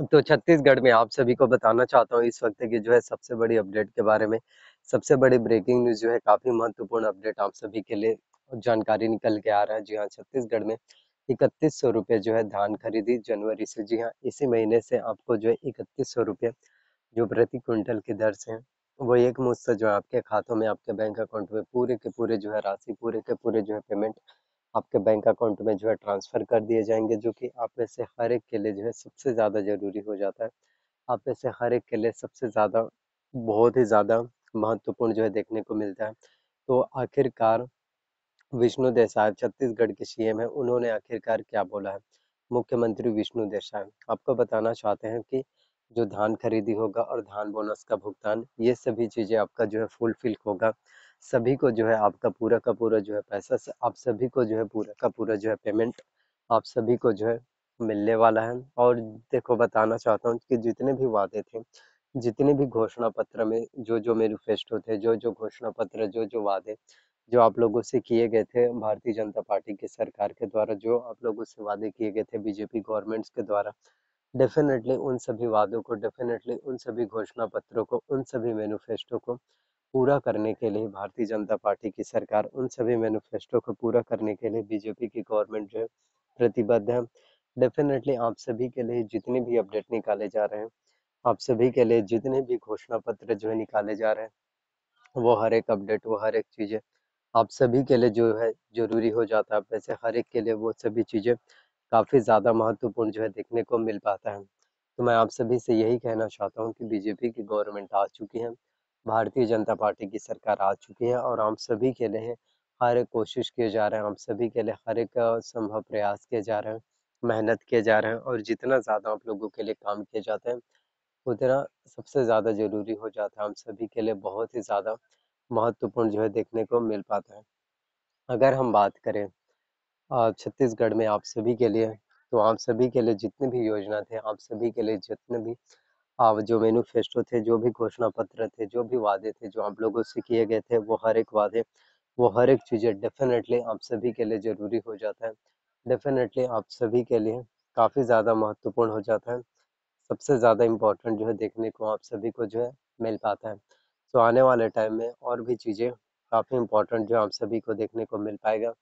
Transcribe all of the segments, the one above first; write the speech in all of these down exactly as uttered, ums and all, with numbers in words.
तो छत्तीसगढ़ में आप सभी को बताना चाहता हूँ इस वक्त की जो है सबसे बड़ी अपडेट के बारे में। सबसे बड़ी ब्रेकिंग न्यूज जो है काफी महत्वपूर्ण अपडेट आप सभी के लिए जानकारी निकल के आ रहा है। जी हाँ, छत्तीसगढ़ में इकतीस सौ रुपये जो है धान खरीदी जनवरी से। जी हाँ, इसी महीने से आपको जो है इकतीस सौ रुपये जो प्रति क्विंटल की दर से वो एक मुश्त जो है आपके खातों में, आपके बैंक अकाउंट में पूरे के पूरे जो है राशि, पूरे के पूरे जो है पेमेंट आपके बैंक अकाउंट में जो है ट्रांसफ़र कर दिए जाएंगे, जो कि आप में से हर एक के लिए जो है सबसे ज़्यादा ज़रूरी हो जाता है। आप में से हर एक के लिए सबसे ज़्यादा बहुत ही ज़्यादा महत्वपूर्ण जो है देखने को मिलता है। तो आखिरकार विष्णु देव साहब छत्तीसगढ़ के सी एम है, उन्होंने आखिरकार क्या बोला है। मुख्यमंत्री विष्णु देव साहब आपको बताना चाहते हैं कि जो धान खरीदी होगा और धान बोनस का भुगतान, ये सभी चीज़ें आपका जो है फुलफिल होगा। सभी को जो है आपका पूरा का पूरा जो है पैसा से आप सभी को जो है पूरा का पूरा जो है पेमेंट आप सभी को जो है मिलने वाला है। और देखो बताना चाहता हूँ कि जितने भी वादे थे, जितने भी घोषणा पत्र में जो जो मैनिफेस्टो थे, जो जो घोषणा पत्र, जो जो वादे जो आप लोगों से किए गए थे भारतीय जनता पार्टी की सरकार के द्वारा, जो आप लोगों से वादे किए गए थे बीजेपी गवर्नमेंट्स के द्वारा, डेफिनेटली उन सभी वादों को, डेफिनेटली उन सभी घोषणा पत्रों को, उन सभी मैनिफेस्टो को पूरा करने के लिए भारतीय जनता पार्टी की सरकार, उन सभी मैनिफेस्टो को पूरा करने के लिए बीजेपी की गवर्नमेंट जो है प्रतिबद्ध है। डेफिनेटली आप सभी के लिए जितने भी अपडेट निकाले जा रहे हैं, आप सभी के लिए जितने भी घोषणा पत्र जो है निकाले जा रहे हैं, वो हर एक अपडेट, वो हर एक चीज़ें आप सभी के लिए जो है ज़रूरी हो जाता है। वैसे हर एक के लिए वो सभी चीज़ें काफ़ी ज़्यादा महत्वपूर्ण जो है देखने को मिल पाता है। तो मैं आप सभी से यही कहना चाहता हूँ कि बीजेपी की गवर्नमेंट आ चुकी है, भारतीय जनता पार्टी की सरकार आ चुकी है, और हम सभी के लिए हर एक कोशिश किए जा रहे हैं, हम सभी के लिए हर एक संभव प्रयास किए जा रहे हैं, मेहनत किए जा रहे हैं। और जितना ज़्यादा आप लोगों के लिए काम किए जाते हैं, उतना सबसे ज़्यादा ज़रूरी हो जाता है, हम सभी के लिए बहुत ही ज़्यादा महत्वपूर्ण जो है देखने को मिल पाता है। अगर हम बात करें छत्तीसगढ़ में आप सभी के लिए, तो आप सभी के लिए जितने भी योजना थे, आप सभी के लिए जितने भी आप जो मैनिफेस्टो थे, जो भी घोषणा पत्र थे, जो भी वादे थे जो आप लोगों से किए गए थे, वो हर एक वादे, वो हर एक चीज़ें डेफिनेटली आप सभी के लिए ज़रूरी हो जाता है। डेफिनेटली आप सभी के लिए काफ़ी ज़्यादा महत्वपूर्ण हो जाता है, सबसे ज़्यादा इम्पोर्टेंट जो है देखने को आप सभी को जो है मिल पाता है। तो आने वाले टाइम में और भी चीज़ें काफ़ी इम्पोर्टेंट जो आप सभी को देखने को मिल पाएगा।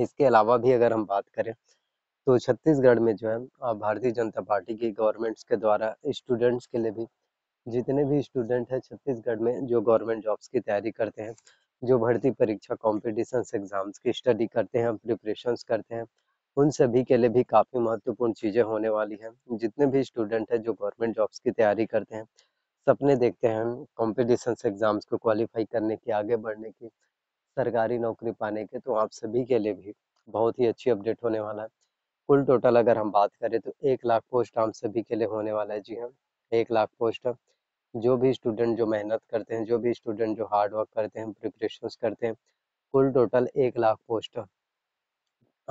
इसके अलावा भी अगर हम बात करें तो छत्तीसगढ़ में जो है भारतीय जनता पार्टी की गवर्नमेंट्स के द्वारा स्टूडेंट्स के लिए भी, जितने भी स्टूडेंट हैं छत्तीसगढ़ में जो गवर्नमेंट जॉब्स की तैयारी करते हैं, जो भर्ती परीक्षा कॉम्पिटिशन्स एग्ज़ाम्स की स्टडी करते हैं, प्रिपरेशंस करते हैं, उन सभी के लिए भी काफ़ी महत्वपूर्ण चीज़ें होने वाली हैं। जितने भी स्टूडेंट हैं जो गवर्नमेंट जॉब्स की तैयारी करते हैं, सपने देखते हैं कॉम्पिटिशन्स एग्ज़ाम्स को क्वालिफाई करने की, आगे बढ़ने की, सरकारी नौकरी पाने के, तो आप सभी के लिए भी बहुत ही अच्छी अपडेट होने वाला है। कुल टोटल अगर हम बात करें तो एक लाख पोस्ट हम सभी के लिए होने वाला है। जी हाँ, एक लाख पोस्ट। जो भी स्टूडेंट जो मेहनत करते हैं, जो भी स्टूडेंट जो हार्ड वर्क करते हैं, प्रिपरेशंस करते हैं, कुल टोटल एक लाख पोस्ट।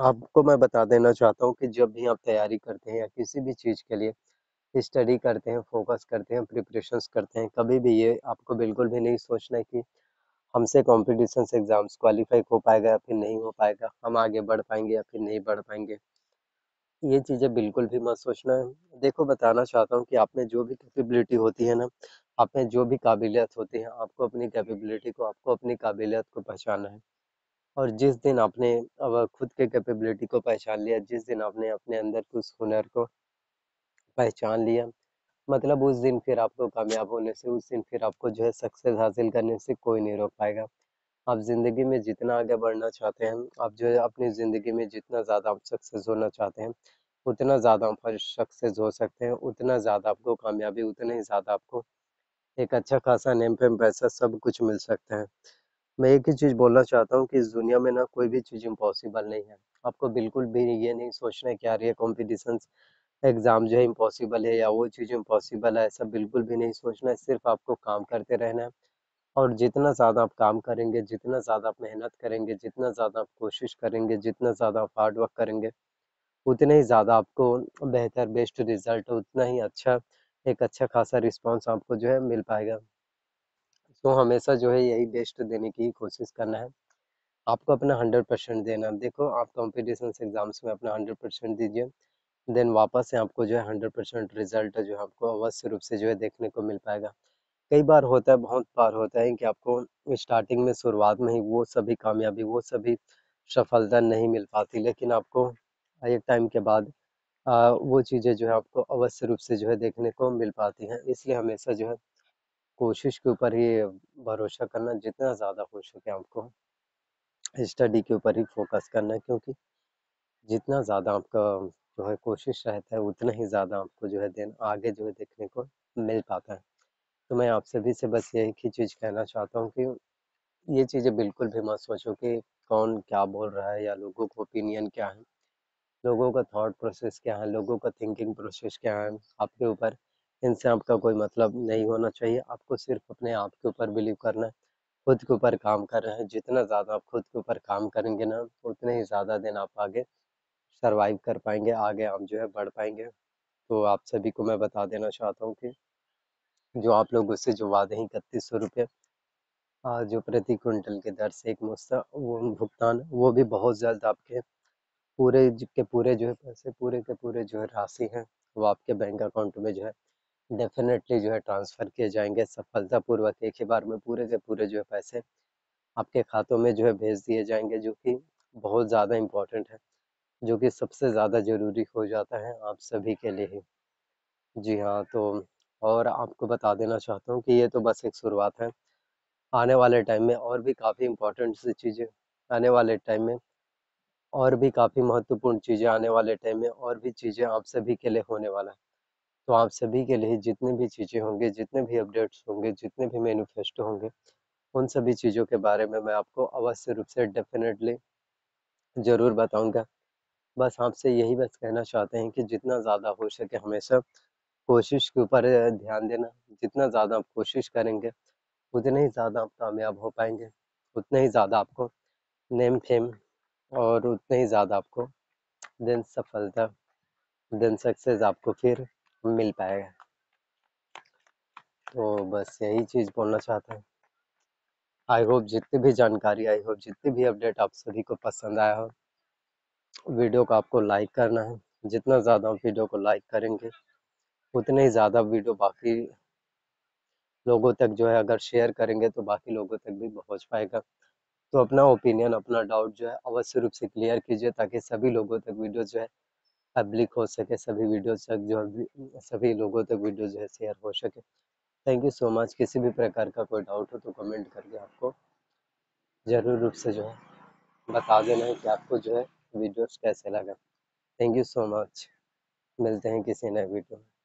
आपको मैं बता देना चाहता हूँ कि जब भी आप तैयारी करते हैं या किसी भी चीज़ के लिए स्टडी करते हैं, फोकस करते हैं, प्रिपरेशंस करते हैं, कभी भी ये आपको बिल्कुल भी नहीं सोचना है कि हमसे कॉम्पिटिशन एग्ज़ाम्स क्वालिफाई हो पाएगा या फिर नहीं हो पाएगा, हम आगे बढ़ पाएंगे या फिर नहीं बढ़ पाएंगे, ये चीज़ें बिल्कुल भी मत सोचना है। देखो बताना चाहता हूँ कि आप में जो भी कैपेबिलिटी होती है ना, आप में जो भी काबिलियत होती है, आपको अपनी कैपेबिलिटी को, आपको अपनी काबिलियत को पहचानना है। और जिस दिन आपने अब खुद के कैपेबिलिटी को पहचान लिया, जिस दिन आपने अपने अंदर के उस हुनर को पहचान लिया, मतलब उस दिन फिर आपको कामयाब होने से, उस दिन फिर आपको जो है सक्सेस हासिल करने से कोई नहीं रोक पाएगा। आप ज़िंदगी में जितना आगे बढ़ना चाहते हैं, आप जो है अपनी ज़िंदगी में जितना ज़्यादा आप सक्सेस होना चाहते हैं, उतना ज़्यादा आप सक्सेस हो सकते हैं, उतना ज़्यादा आपको कामयाबी, उतना ही ज़्यादा आपको एक अच्छा खासा नेम फेम पैसा सब कुछ मिल सकता है। मैं एक ही चीज़ बोलना चाहता हूँ कि इस दुनिया में ना कोई भी चीज़ इम्पॉसिबल नहीं है। आपको बिल्कुल भी ये नहीं सोचना है कि यार ये कॉम्पिटिशन एग्ज़ाम जो है इम्पॉसिबल है या वो चीज़ इम्पॉसिबल है, ऐसा बिल्कुल भी नहीं सोचना है। सिर्फ आपको काम करते रहना है, और जितना ज़्यादा आप काम करेंगे, जितना ज़्यादा आप मेहनत करेंगे, जितना ज़्यादा आप कोशिश करेंगे, जितना ज़्यादा आप हार्ड वर्क करेंगे, उतने ही ज़्यादा आपको बेहतर बेस्ट रिजल्ट, उतना ही अच्छा एक अच्छा खासा रिस्पॉन्स आपको जो है मिल पाएगा। तो हमेशा जो है यही बेस्ट देने की कोशिश करना है, आपको अपना हंड्रेड परसेंट देना। देखो आप कॉम्पिटिशन एग्ज़ाम्स में अपना हंड्रेड परसेंट दीजिए, देन वापस से आपको जो है हंड्रेड परसेंट रिजल्ट जो है आपको अवश्य रूप से जो है देखने को मिल पाएगा। कई बार होता है, बहुत बार होता है कि आपको स्टार्टिंग में शुरुआत में ही वो सभी कामयाबी वो सभी सफलता नहीं मिल पाती, लेकिन आपको एक टाइम के बाद आ, वो चीज़ें जो है आपको अवश्य रूप से जो है देखने को मिल पाती हैं। इसलिए हमेशा जो है कोशिश के ऊपर ही भरोसा करना, जितना ज़्यादा हो सके आपको स्टडी के ऊपर ही फोकस करना, क्योंकि जितना ज़्यादा आपका जो है कोशिश रहता है उतना ही ज़्यादा आपको जो है देन आगे जो है देखने को मिल पाता है। तो मैं आप सभी से बस यही चीज़ कहना चाहता हूँ कि ये चीज़ें बिल्कुल भी मत सोचो कि कौन क्या बोल रहा है या लोगों का ओपिनियन क्या है, लोगों का थॉट प्रोसेस क्या है, लोगों का थिंकिंग प्रोसेस क्या है आपके ऊपर, इनसे आपका कोई मतलब नहीं होना चाहिए। आपको सिर्फ अपने आप के ऊपर बिलीव करना है, खुद के ऊपर काम कर रहे हैं। जितना ज़्यादा आप खुद के ऊपर काम करेंगे ना, उतने ही ज़्यादा दिन आप आगे सर्वाइव कर पाएंगे, आगे आप जो है बढ़ पाएंगे। तो आप सभी को मैं बता देना चाहता हूँ कि जो आप लोग उससे जो वादे हैं इकतीस सौ रुपये जो प्रति क्विंटल के दर से एक मुश्त वो भुगतान, वो भी बहुत जल्द आपके पूरे के पूरे जो है पैसे पूरे के पूरे जो है राशि हैं वो आपके बैंक अकाउंट में जो है डेफिनेटली जो है ट्रांसफ़र किए जाएंगे सफलतापूर्वक। एक ही बार में पूरे के पूरे जो है पैसे आपके खातों में जो है भेज दिए जाएंगे, जो कि बहुत ज़्यादा इम्पोर्टेंट है, जो कि सबसे ज़्यादा ज़रूरी हो जाता है आप सभी के लिए ही। जी हाँ, तो और आपको बता देना चाहता हूँ कि ये तो बस एक शुरुआत है। आने वाले टाइम में और भी काफ़ी इम्पोर्टेंट सी चीज़ें आने वाले टाइम में और भी काफ़ी महत्वपूर्ण चीज़ें आने वाले टाइम में और भी चीज़ें आप सभी के लिए होने वाला है। तो आप सभी के लिए जितने भी चीज़ें होंगे, जितने भी अपडेट्स होंगे, जितने भी मैनिफेस्टो होंगे, उन सभी चीज़ों के बारे में मैं आपको अवश्य रूप से डेफिनेटली ज़रूर बताऊंगा। बस आपसे यही बस कहना चाहते हैं कि जितना ज़्यादा हो सके हमेशा कोशिश के ऊपर ध्यान देना। जितना ज़्यादा आप कोशिश करेंगे उतने ही ज़्यादा आप कामयाब हो पाएंगे, उतने ही ज़्यादा आपको नेम फेम और उतने ही ज़्यादा आपको दिन सफलता दिन सक्सेस आपको फिर मिल पाएगा। तो बस यही चीज़ बोलना चाहता हूँ। आई होप जितनी भी जानकारी, आई होप जितनी भी अपडेट आप सभी को पसंद आया हो। वीडियो को आपको लाइक करना है, जितना ज़्यादा आप वीडियो को लाइक करेंगे उतने ही ज़्यादा वीडियो बाकी लोगों तक जो है अगर शेयर करेंगे तो बाकी लोगों तक भी पहुँच पाएगा। तो अपना ओपिनियन, अपना डाउट जो है अवश्य रूप से क्लियर कीजिए, ताकि सभी लोगों तक वीडियो जो है पब्लिक हो सके, सभी वीडियो तक जो है सभी लोगों तक वीडियो जो है शेयर हो सके। Thank you so much. किसी भी प्रकार का कोई डाउट हो तो कमेंट करके आपको ज़रूर रूप से जो है बता देना है कि आपको जो है वीडियोस कैसे लगा। Thank you so much. मिलते हैं किसी नए वीडियो में।